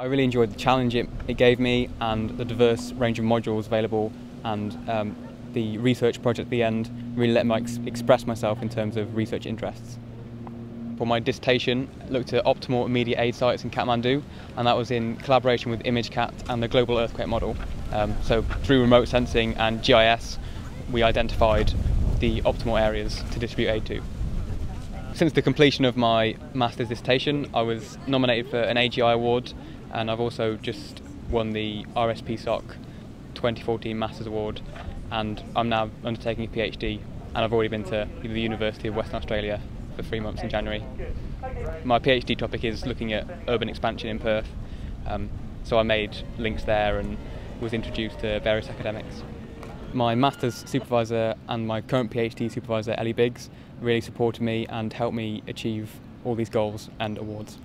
I really enjoyed the challenge it gave me and the diverse range of modules available, and the research project at the end really let me express myself in terms of research interests. For my dissertation, I looked at optimal immediate aid sites in Kathmandu, and that was in collaboration with ImageCat and the Global Earthquake Model. So through remote sensing and GIS, we identified the optimal areas to distribute aid to. Since the completion of my master's dissertation, I was nominated for an AGI award, and I've also just won the RSP Soc 2014 Master's Award, and I'm now undertaking a PhD, and I've already been to the University of Western Australia for 3 months in January. My PhD topic is looking at urban expansion in Perth, so I made links there and was introduced to various academics. My master's supervisor and my current PhD supervisor, Ellie Biggs, really supported me and helped me achieve all these goals and awards.